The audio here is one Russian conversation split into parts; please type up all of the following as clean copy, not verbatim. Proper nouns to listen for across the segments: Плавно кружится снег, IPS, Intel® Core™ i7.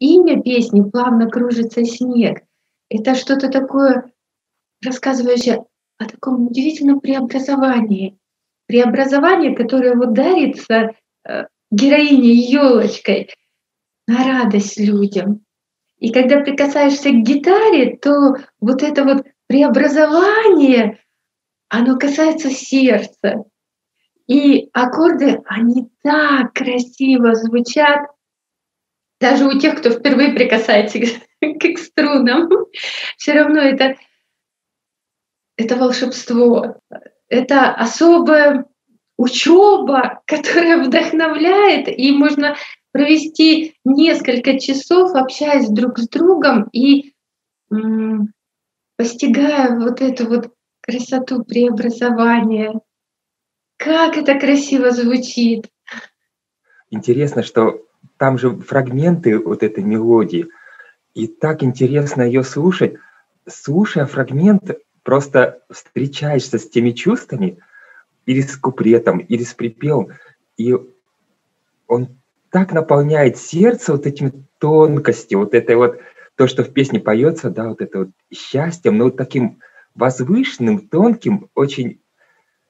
имя песни «Плавно кружится снег». Это что-то такое, рассказывающее о таком удивительном преобразовании. Преобразование, которое вот дарится героине елочкой на радость людям. И когда прикасаешься к гитаре, то вот это вот преобразование, оно касается сердца. И аккорды, они так красиво звучат, даже у тех, кто впервые прикасается к струнам. Все равно это волшебство, это особая учеба, которая вдохновляет, и можно провести несколько часов, общаясь друг с другом и постигая вот эту вот красоту преобразования. Как это красиво звучит! Интересно, что там же фрагменты вот этой мелодии, и так интересно ее слушать. Слушая фрагмент, просто встречаешься с теми чувствами, или с куплетом, или с припевом, и он так наполняет сердце вот этими тонкостями, вот этой вот, то, что в песне поется, да, вот это вот счастьем, но вот таким возвышенным, тонким, очень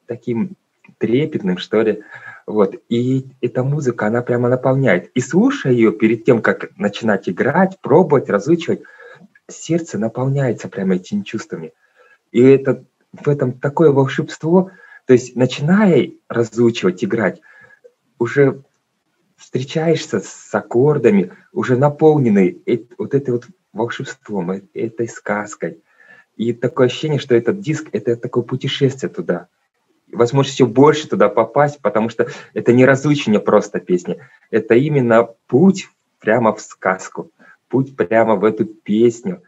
таким трепетным, что ли, вот. И эта музыка, она прямо наполняет. И слушая ее, перед тем, как начинать играть, пробовать, разучивать, сердце наполняется прямо этими чувствами. И это, в этом такое волшебство, то есть начиная разучивать, играть, уже встречаешься с аккордами, уже наполненный вот этой вот волшебством, этой сказкой. И такое ощущение, что этот диск — это такое путешествие туда. Возможно, все больше туда попасть, потому что это не разучение просто песни. Это именно путь прямо в сказку, путь прямо в эту песню.